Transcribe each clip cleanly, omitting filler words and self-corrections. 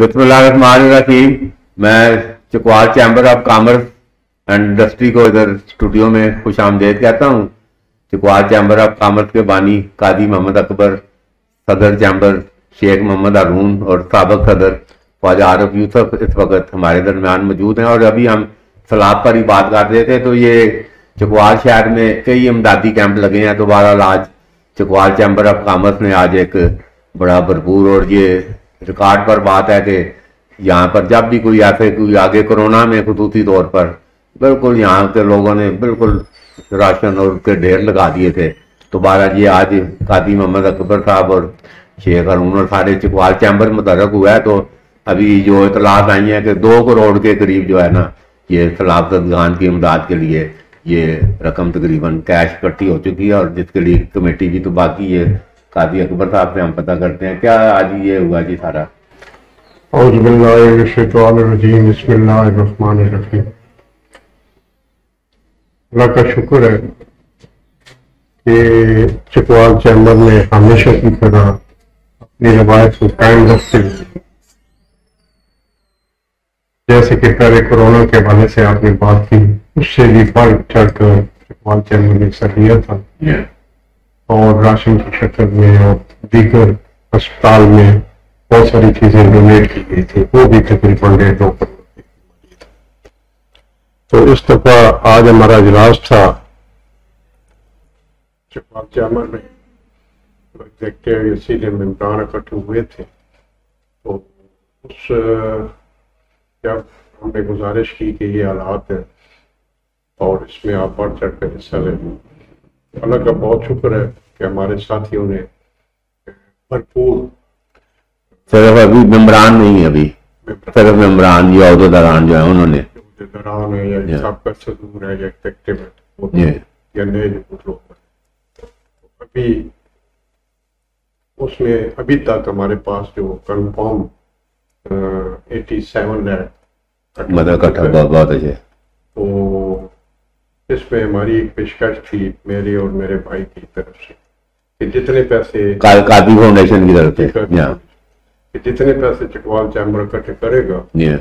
बिस्मिल्लाहिर्रहमानिर्रहीम। मैं Chakwal chamber of commerce and industry को इधर स्टूडियो में खुश आमदेद कहता हूँ। चकवाल चैम्बर ऑफ कॉमर्स के बानी काजी मोहम्मद अकबर, सदर चैम्बर शेख मोहम्मद अरून और सबक सदर ख्वाजा आरिफ यूसुफ इस वक्त हमारे दरमियान मौजूद हैं। और अभी हम सलाब पर ही बात कर रहे थे, तो ये चकवाल शहर में कई इमदादी कैंप लगे हैं। तो बहरहाल आज चकवाल चैम्बर ऑफ कॉमर्स ने आज एक बड़ा भरपूर और ये रिकॉर्ड पर बात है कि यहाँ पर जब भी कोई ऐसे कोई आगे कोरोना में खुसूसी तौर पर बिल्कुल यहाँ के लोगों ने बिल्कुल राशन और उसके ढेर लगा दिए थे। तो बहरहाल ये आज काजी मोहम्मद अकबर साहब और शेख अरून और सारे चकवाल चैम्बर मुतरक हुआ है। तो अभी जो इतलात आई हैं कि 2 करोड़ के करीब जो है ना ये सलाब ददगान की इमदाद के लिए ये रकम तकरीबन कैश इकट्ठी हो चुकी है और जिसके लिए कमेटी भी। तो बाकी ये काजी अकबर साहब से हम पता करते हैं क्या आज ये हुआ जी सारा। अल्लाह का शुक्र है कि चकवाल चैम्बर ने हमेशा की तरह अपनी रवायत को कायम रखते हुए, जैसे कि पहले कोरोना के हवाले से आपने बात की, उससे भी बढ़ चढ़कर चकवाल चैम्बर ने सक्रिय था और राशन की शक्ल में और दीगर अस्पताल में बहुत सारी चीजें डोनेट की गई थी, वो भी तकरीबन 1.5 करोड़। तो इस दफा आज हमारा इजलास था चकवाल चैम्बर में, एग्जीक्यूटिव एसम्बली में इमरान इकट्ठे हुए थे। तो उस जब हमने गुजारिश की कि ये हालात है और इसमें आप बढ़ चढ़ कर हिस्सा लें, अल्लाह का बहुत शुक्र है कि हमारे साथियों ने भरपूर। सिर्फ अभी मेम्बरान नहीं, अभी सिर्फ मेम्बरान या उहदेदारान जो है उन्होंने अभी उसमें अभी तक हमारे पास जो कन्फर्म 87 लाख मदद का, तो इसमें हमारी एक पेशकश थी मेरी और मेरे भाई की तरफ से कि जितने पैसे कादी फाउंडेशन की तरफ से जितने पैसे चकवाल चैम्बर इकट्ठे करेगा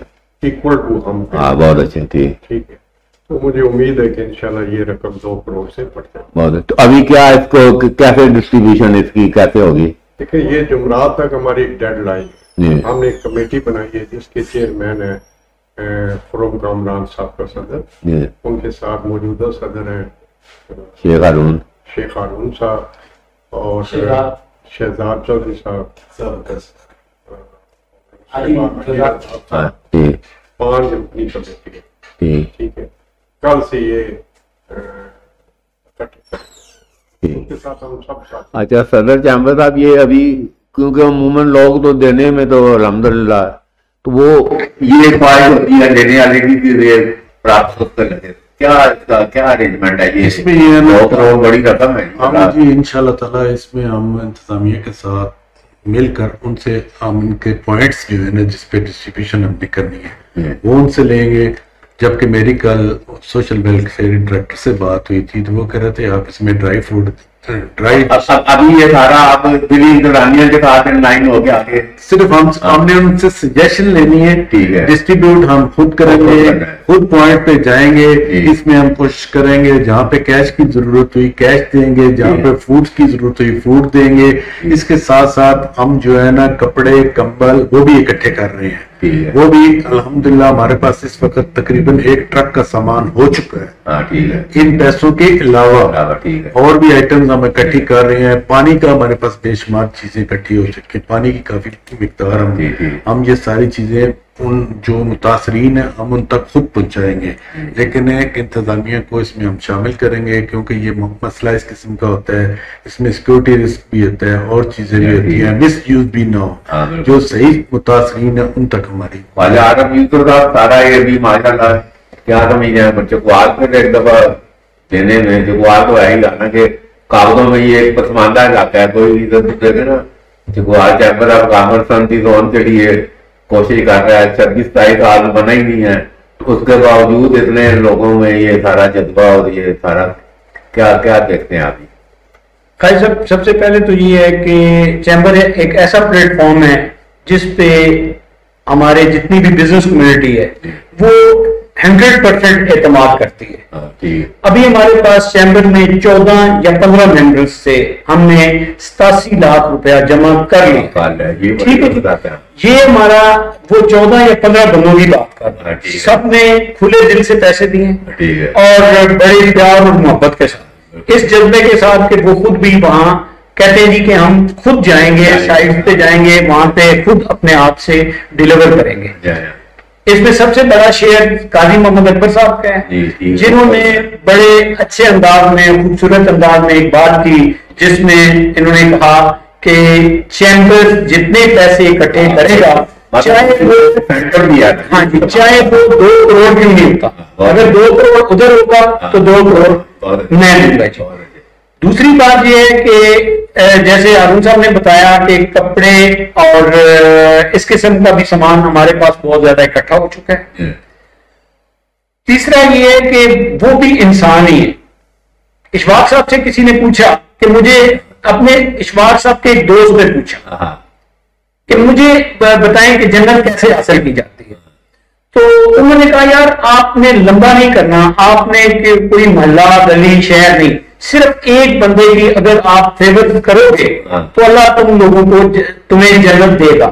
इक्वल टू हम। बहुत अच्छे थी, ठीक है। तो मुझे उम्मीद है कि इंशाल्लाह ये रकम 2 करोड़ से बढ़ जाए। बहुत। तो अभी क्या इसको कैसे डिस्ट्रीब्यूशन इसकी कैसे होगी? देखिये ये जुमरात तक हमारी डेड लाइन है। हमने एक कमेटी बनाई है जिसके चेयरमैन है फरोम कामरान साहब का सदर, उनके साथ मौजूदा सदर हैं शेख अरून साहब और शहजाद चौधरी साहब, 5 अपनी कमेटी है, ठीक है। कल से ये उनके साथ हम सब साथ। अच्छा सदर चैम्बर साहब, ये अभी क्योंकि अमूमन लोग तो देने में तो अल्हम्दुलिल्लाह, तो वो ये लेने वाले की प्राप्त लगे, क्या अरेंजमेंट है ये? इसमें ये बड़ी रकम है जी, इंशाल्लाह ताला इसमें हम इंतजामिया के साथ मिलकर उनसे हम उनके पॉइंट्स जो है ना जिस पे डिस्ट्रीब्यूशन हमने करनी है वो उनसे लेंगे। जबकि मेरी कल सोशल वेलफेयर डायरेक्टर से बात हुई थी तो वो कह रहे थे आप इसमें ड्राई फ्रूट अभी ये सारा आप के साथ लाइन हो गया। सिर्फ हमने उनसे सजेशन लेनी है, ठीक है। डिस्ट्रीब्यूट हम खुद करेंगे, खुद पॉइंट पे जाएंगे, इसमें हम कोशिश करेंगे जहाँ पे कैश की जरूरत हुई कैश देंगे, जहाँ पे फ्रूट्स की जरूरत हुई फ्रूट देंगे। इसके साथ साथ हम जो है ना कपड़े कंबल वो भी इकट्ठे कर रहे हैं, वो भी अल्हम्दुलिल्लाह हमारे पास इस वक्त तकरीबन 1 ट्रक का सामान हो चुका है। ठीक है। इन पैसों के अलावा और भी आइटम्स हम इकट्ठी कर रहे हैं। पानी का हमारे पास बेशुमार चीजें इकट्ठी हो चुकी है, पानी की काफी मिकदार हम ये सारी चीजें उन जो मुतासरीन है हम उन तक खुद पहुंचाएंगे, लेकिन एक इंतजामिया को इसमें हम शामिल करेंगे क्योंकि ये मसला इस किस्म का होता है, इसमें सिक्योरिटी रिस्क भी होता है और चीजें भी होती है, मिस यूज भी ना हो, जो सही मुतासरीन है उन तक हमारी सारा ये भी माशाल्लाह क्या कमी है। बच्चों को आज फिर एक दफा देने में जो आज तो है ही लाना के कागजों में ये एक पसमानदा इलाका है, कोई देखे ना जो आज चैम्बर ऑफ कॉमर्स के लिए कोशिश कर रहा है 26-27 साल बना ही नहीं है, तो उसके बावजूद इतने लोगों में ये सारा जज्बा और ये सारा क्या देखते हैं आप? सबसे पहले तो ये है कि चैम्बर एक ऐसा प्लेटफॉर्म है जिस पे हमारे जितनी भी बिजनेस कम्युनिटी है वो 100% एतमाद करती है। अभी हमारे पास चैम्बर में 14 या 15 मेंबर्स से हमने 87 लाख रुपया जमा कर लिया। ठीक है, ये हमारा वो 14 या 15 दोनों की बात कर रहा है, सबने खुले दिल से पैसे दिए और बड़े प्यार और मोहब्बत के साथ, इस जज्बे के साथ कि वो खुद भी वहाँ कहते हैं जी कि हम खुद जाएंगे, साइट पे जाएंगे, वहां पे खुद अपने आप से डिलीवर करेंगे। इसमें सबसे बड़ा शेयर काजी मोहम्मद अकबर साहब का है, जिन्होंने बड़े अच्छे अंदाज में, खूबसूरत अंदाज में एक बात की जिसमें इन्होंने कहा कि चैम्बर जितने पैसे इकट्ठे करेगा, चाहे वो 2 करोड़ क्यों नहीं होता, अगर 2 करोड़ उधर होगा तो 2 करोड़ मैं। दूसरी बात यह है कि जैसे अरुण साहब ने बताया कि कपड़े और इस किस्म का भी सामान हमारे पास बहुत ज्यादा इकट्ठा हो चुका है। तीसरा ये है कि वो भी इंसान ही है। इशवाक साहब से किसी ने पूछा कि मुझे, अपने इशवाक साहब के एक दोस्त ने पूछा कि मुझे बताएं कि जन्नत कैसे हासिल की जाती है, तो उन्होंने कहा यार आपने लंबा नहीं करना, आपने कोई मोहल्ला गली शहर नहीं, सिर्फ एक बंदे की अगर आप फेवर करोगे तो अल्लाह तुम लोगों को तुम्हें जन्नत देगा।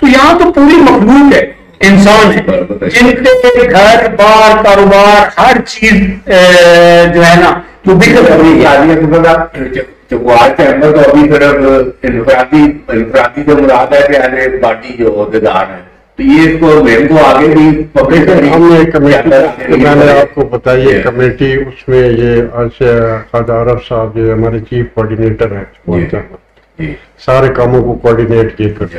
तो यहाँ तो पूरी मखलूक है, इंसान है, जिनके घर बार कारोबार हर चीज जो है ना तो बिखर रही है। चकवाल चैम्बर तो अभी सिर्फ इंफरादी जो मुराद है कि पार्टी जो अहदेदार है, तो ये इसको मेरे को आगे भी पब्लिक मैंने आपको बताइए कमेटी, उसमें ये खाजा आरिफ साहब जो हमारे चीफ कोऑर्डिनेटर हैं, सारे कामों को कोऑर्डिनेट ये करते।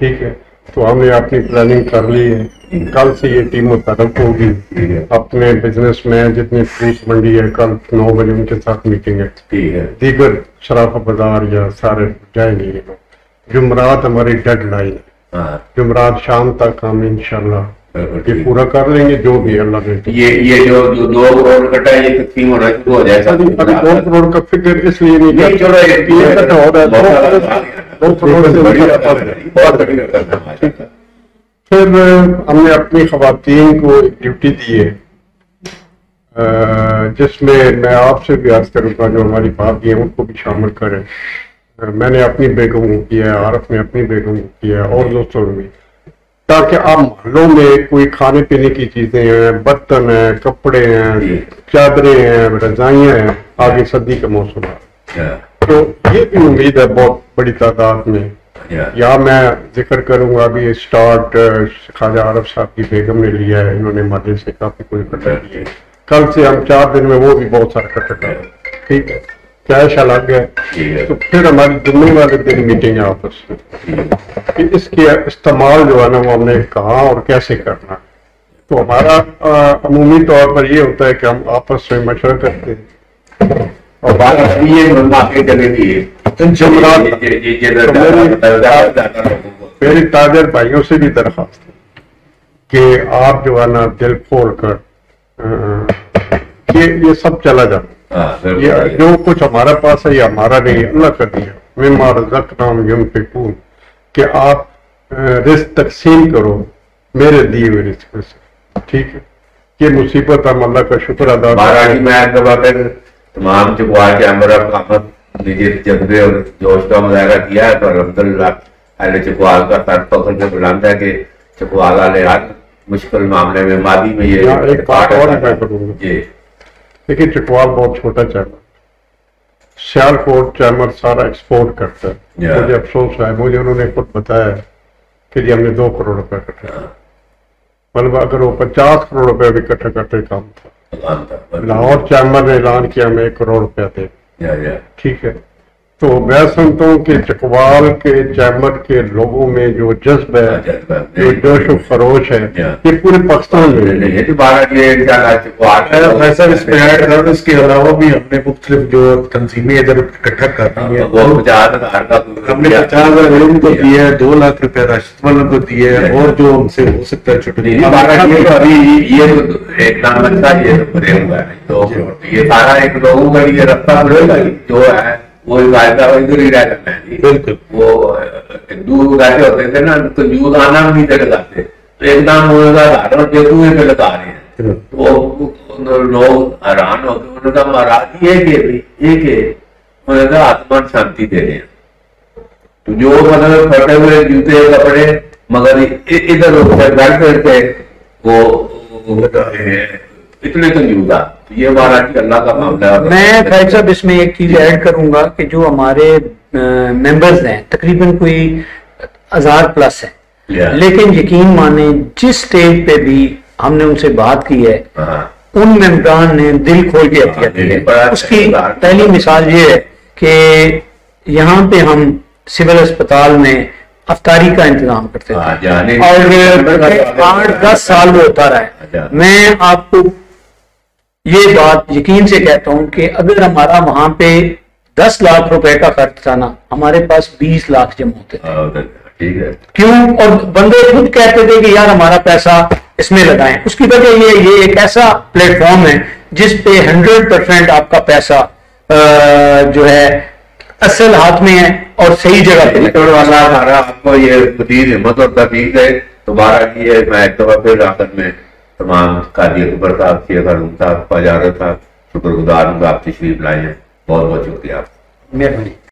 ठीक है, तो हमने अपनी प्लानिंग कर ली है, कल से ये टीम मुतरफ होगी, अपने बिजनेस में जितनी फ्रूट मंडी है कल 9 बजे उनके साथ मीटिंग है, दीगर शराफा बाजार या सारे जाएंगे। जुमरात हमारी डेड लाइन है, जुमरात शाम तक हम इंशाल्लाह ये पूरा कर लेंगे जो भी अल्लाह ने। ये जो 2 करोड़ कटा है ये तकसीम हो जाएगा। अभी 2 करोड़ का फिक्र इसलिए नहीं कर रहा। फिर हमने अपनी खवातीन को एक ड्यूटी दी है जिसमें मैं आपसे भी अर्ज करूँगा जो हमारी बात है उनको भी शामिल करें। मैंने अपनी बेगम को किया है, आरफ ने अपनी बेगम को किया है और दोस्तों में, ताकि आप महलों में कोई खाने पीने की चीजें हैं, बर्तन हैं, कपड़े हैं, चादरें हैं, रजाइयाँ हैं, आगे सर्दी का मौसम है तो ये भी उम्मीद है बहुत बड़ी तादाद में। यहाँ मैं जिक्र करूंगा अभी स्टार्ट ख्वाजा आरिफ साहब की बेगम ने लिया है, इन्होंने माध्यम से काफी कुछ इकट्ठा किया, कल से हम 4 दिन में वो भी बहुत सारा इकट्ठा करें। ठीक है, कैश अलग है, तो फिर हमारी जुम्मे वाले दिन मीटिंग है आपस में, इसके इस्तेमाल जो है ना वो हमने कहा और कैसे करना। तो हमारा अमूमी तौर पर ये होता है कि हम आपस में मशवरा करते हैं और बात ये मेरी ताजर भाइयों से भी दरख्वास्त है कि आप जो है ना दिल खोल कर ये सब चला जाता है। जो कुछ हमारा पास है ये हमारा नहीं, अल्लाह का दिया। मिम्मा रज़क़नाहुम युनफ़िक़ून, कि आप रिस्क तकसीम करो मेरे दिए हुए रिस्क से। ठीक है, ये मुसीबत हम अल्लाह का शुक्र अदा करें। तमाम चकवाल चैम्बर ऑफ कॉमर्स ने जिस जज्बे और जोश का मुजाहरा किया है तो अल्हम्दुलिल्लाह अहले चकवाल का तर्क पकड़ के बुलंद है कि चकवाल वाले आज मुश्किल मामले में मादी में ये एक पार्ट और करूँगा। देखिए चकवाल बहुत छोटा चैम्बर, सियालकोट चैम्बर सारा एक्सपोर्ट करता है। मुझे अफसोस है, मुझे उन्होंने खुद बताया कि जी हमने 2 करोड़ रुपए इकट्ठा किया, मतलब अगर वो 50 करोड़ रुपए भी इकट्ठा करते काम था। लाहौर चैम्बर ने ऐलान किया हमें 1 करोड़ रुपया दे। ठीक है, तो मैं समझता हूँ कि चकवाल के चैम्बर के लोगों में जो जज्ब है, जो जोश और खरोश है, ये पूरे पाकिस्तान में। इसके अलावा भी हमने मुख्तलिफ जो तंजीमें इधर इकट्ठा करनी है, हमने 50,000 को दिया है, 2 लाख रुपया राशिद वालों को दिया है और जो हमसे हो सकता है छुट्टी अभी ये एक नाम लगता है, ये सारा एक लोगों का ये रफ्तार जो है वो रिवायता इधर ही रह जाता है। बिल्कुल वो हिंदू बैठे होते थे ना, तो यूज आना भी नहीं थे लगाते, तो एकदम वो लगातार लगा रहे हैं, तो लोग हैरान होते। उन्होंने कहा महाराज ये के उन्होंने कहा आत्मा शांति दे रहे हैं, तो जो मतलब फटे हुए जूते कपड़े मगर इधर बैठ के वो इतने कंजूस था। ये महाराज अल्लाह का मामला है। मैं भाई साहब इसमें एक चीज ऐड करूंगा कि जो हमारे मेंबर्स हैं तकरीबन कोई 1000+ है, लेकिन यकीन माने जिस स्टेज पे भी हमने उनसे बात की है उन मेंबरान ने दिल खोल के हत्या की है। उसकी पहली मिसाल ये है कि यहाँ पे हम सिविल अस्पताल में अफ्तारी का इंतजाम करते थे और 8-10 साल में होता रहा। मैं आपको ये बात यकीन से कहता हूं कि अगर हमारा वहां पे 10 लाख रुपए का खर्च था ना, हमारे पास 20 लाख जमा होते थे। ठीक है, क्यों? और बंदे खुद कहते थे कि यार हमारा पैसा इसमें लगाएं। उसकी वजह ये एक ऐसा प्लेटफॉर्म है जिसपे 100% आपका पैसा जो है असल हाथ में है और सही जगह पे। हमारा आपको ये हिम्मत और तफीक है दोबारा की है। मैं एक दफा फिर आखिर में तमाम काजी अकबर साहब, शेख अरुण साहब, ख्वाजा आरिफ साहब, शुक्रगुजार हूँ आपकी तशरीफ लाए हैं। बहुत बहुत शुक्रिया, मेहरबानी।